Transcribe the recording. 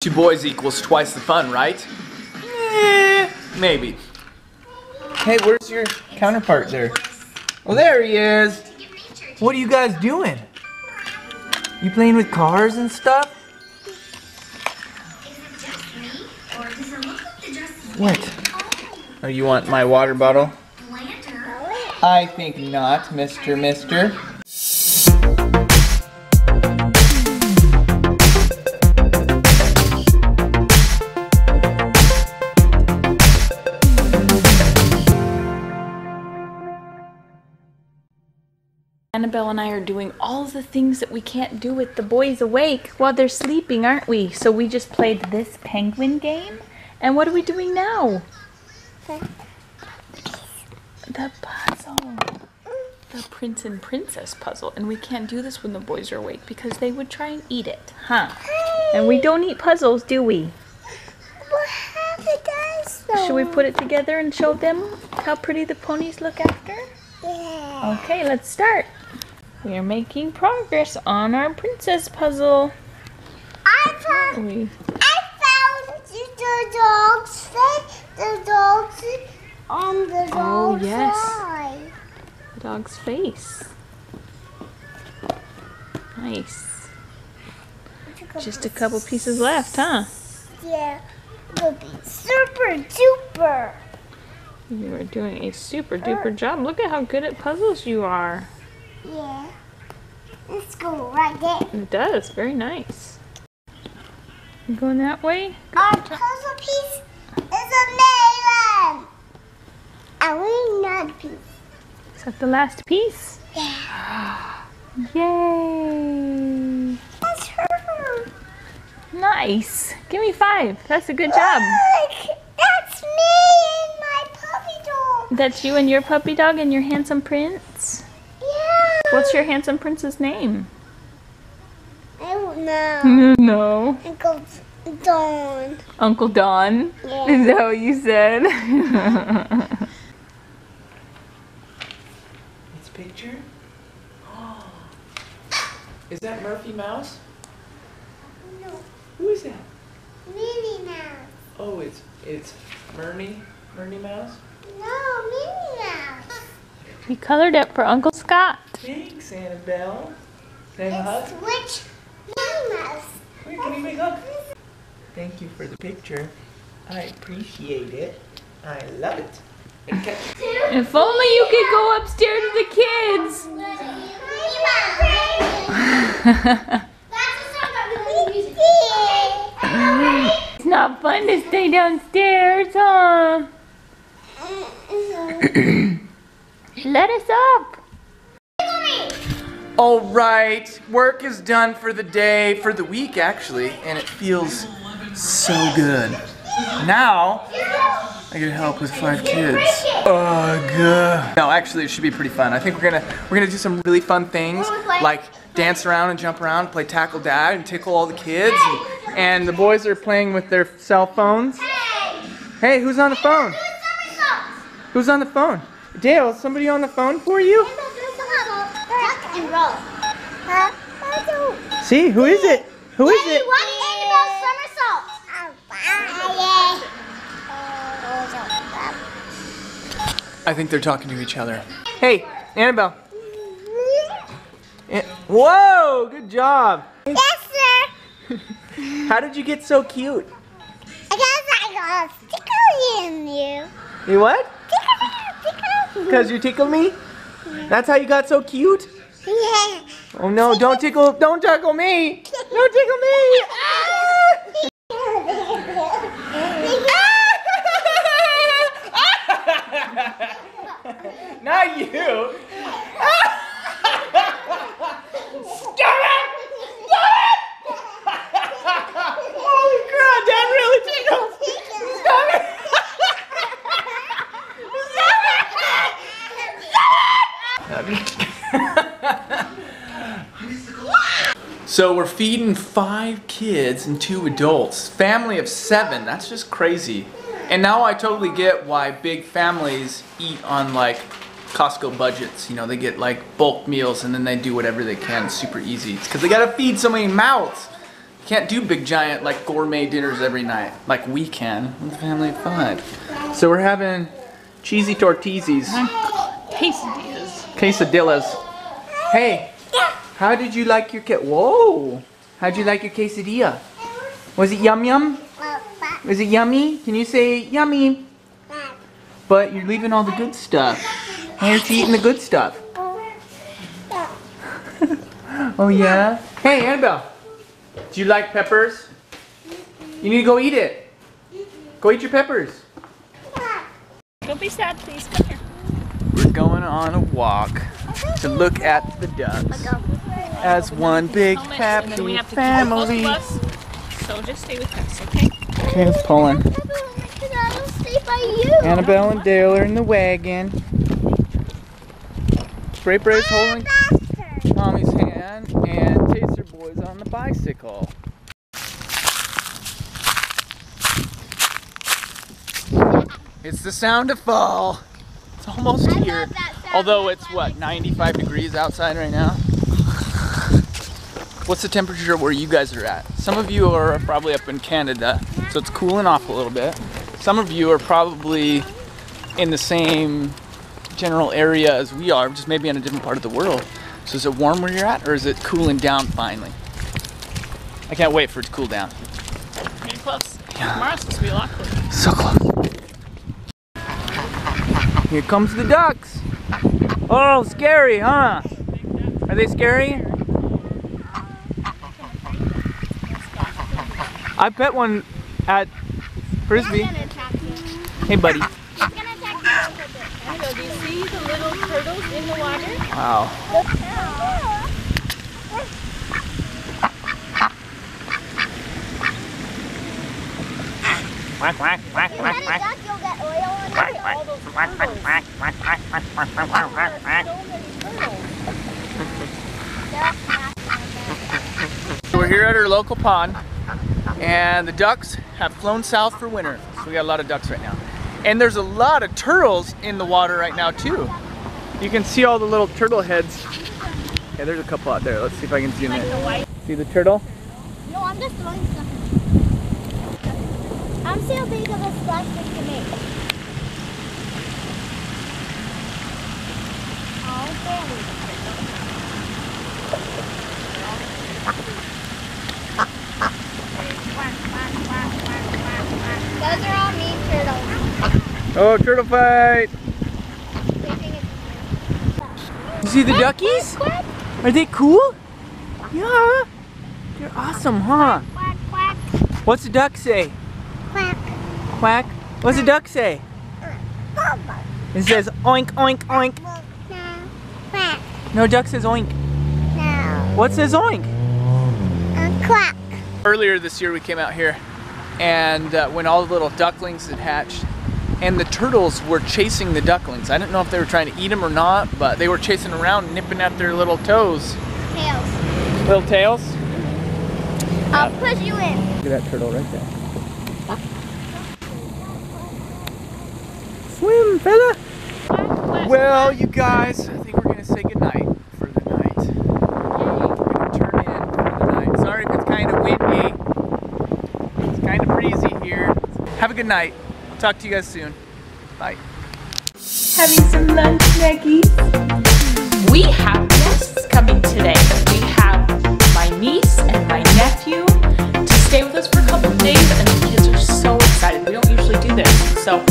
Two boys equals twice the fun, right? Maybe. Hey, where's your counterpart there? Oh, there he is! What are you guys doing? You playing with cars and stuff? What? Oh, you want my water bottle? I think not, Mister. Annabelle and I are doing all the things that we can't do with the boys awake while they're sleeping, aren't we? So we just played this penguin game. And what are we doing now? The puzzle. The prince and princess puzzle. And we can't do this when the boys are awake because they would try and eat it, huh? And we don't eat puzzles, do we? We'll have a dinosaur. Should we put it together and show them how pretty the ponies look after? Yeah. Okay, let's start. We are making progress on our princess puzzle. I found the dog's on the dog's eye. The dog's face. Nice. Just a couple pieces left, huh? Yeah. It'll be super duper. You are doing a super duper job. Look at how good at puzzles you are. Yeah. Let's go right there. It does. Very nice. You going that way? Go. Our puzzle piece is amazing. And we need a piece. Is that the last piece? Yeah. Yay. That's her. Nice. Give me 5. That's a good job. Look, that's me and my puppy dog. That's you and your puppy dog and your handsome prince? What's your handsome prince's name? I don't know. No. Uncle Don. Uncle Don? Yeah. Is that what you said? This picture? Oh. Is that Murphy Mouse? No. Who is that? Minnie Mouse. Oh, it's Murphy Mouse? No, Minnie Mouse. We colored it for Uncle Scott. Thanks, Annabelle. Can I have a hug? Which mamas? Wait, can you make a hug? Thank you for the picture. I appreciate it. I love it. If only you could go upstairs to the kids. It's not fun to stay downstairs, huh? Let us up. All right, work is done for the day, for the week actually, and it feels so good. Now, I get help with 5 kids. Oh, good. No, actually it should be pretty fun. I think we're gonna do some really fun things, like dance around and jump around, play Tackle Dad and tickle all the kids. And the boys are playing with their cell phones. Hey, who's on the phone? Who's on the phone? Dale, is somebody on the phone for you? See, who is it? Who is it? What is Annabelle's somersault? I think they're talking to each other. Hey, Annabelle. Whoa, good job. Yes, sir. How did you get so cute? Because I got tickling you. You what? Tickle. Because you tickled me? That's how you got so cute? Yeah. Oh no, don't tickle me! Don't tickle me! Ah! Not you! Stop it! Stop it! Holy crap, Dad really tickles! Stop it! So we're feeding 5 kids and 2 adults. Family of 7, that's just crazy. And now I totally get why big families eat on like Costco budgets. You know, they get like bulk meals and then they do whatever they can. It's super easy. It's because they gotta feed so many mouths. Can't do big giant like gourmet dinners every night like we can with the family of five. So we're having cheesy tortillas. Quesadillas. Quesadillas. Hey, how did you like your Whoa! How'd you like your quesadilla? Was it yum yum? Is it yummy? Can you say yummy? But you're leaving all the good stuff. Why aren't you eating the good stuff? Oh yeah? Hey Annabelle, do you like peppers? You need to go eat it. Go eat your peppers. Don't be sad, please. Come here. We're going on a walk to look at the ducks as one big happy family. So just stay with us, okay? Okay, it's pulling. Annabelle and Dale are in the wagon. Spray Bray's holding Mommy's hand, and Taser Boy's on the bicycle. It's the sound of fall. It's almost here. Although it's what, 95 degrees outside right now? What's the temperature where you guys are at? Some of you are probably up in Canada, so it's cooling off a little bit. Some of you are probably in the same general area as we are, just maybe in a different part of the world. So is it warm where you're at, or is it cooling down finally? I can't wait for it to cool down. Pretty close. Yeah. Tomorrow's supposed to be a lot cooler. So close. Here comes the ducks. Oh, scary, huh? Are they scary? I bet one at Frisbee. Hey, buddy. So do you see the little turtles in the water? Wow. Quack, quack, quack, quack, quack. Quack, quack, quack, quack, quack, quack, quack, quack, quack, quack, quack. So we're here at our local pond, and the ducks have flown south for winter. So we got a lot of ducks right now. And there's a lot of turtles in the water right now too. You can see all the little turtle heads. Yeah, there's a couple out there. Let's see if I can zoom in. See the turtle? No, I'm just throwing stuff. I'm seeing how big of a splash we can make. Those are all mean turtles. Oh, turtle fight! You see the duckies? Are they cool? Yeah! They're awesome, huh? What's the duck say? Quack. Quack? What's the duck say? It says oink, oink, oink. Quack. No, duck says oink. No. What says oink? Quack. Earlier this year we came out here and when all the little ducklings had hatched, and the turtles were chasing the ducklings. I didn't know if they were trying to eat them or not, but they were chasing around, nipping at their little toes. Tails. Little tails? Mm-hmm. I'll push you in. Look at that turtle right there. Huh? Swim, fella! Well, you guys, I think we're gonna say goodnight for the night. We're gonna turn in for the night. Sorry if it's kind of windy. It's kind of breezy here. Have a good night. Talk to you guys soon. Bye. Having some lunch, Maggie. We have guests coming today. We have my niece and my nephew to stay with us for a couple of days, and the kids are so excited. We don't usually do this, so.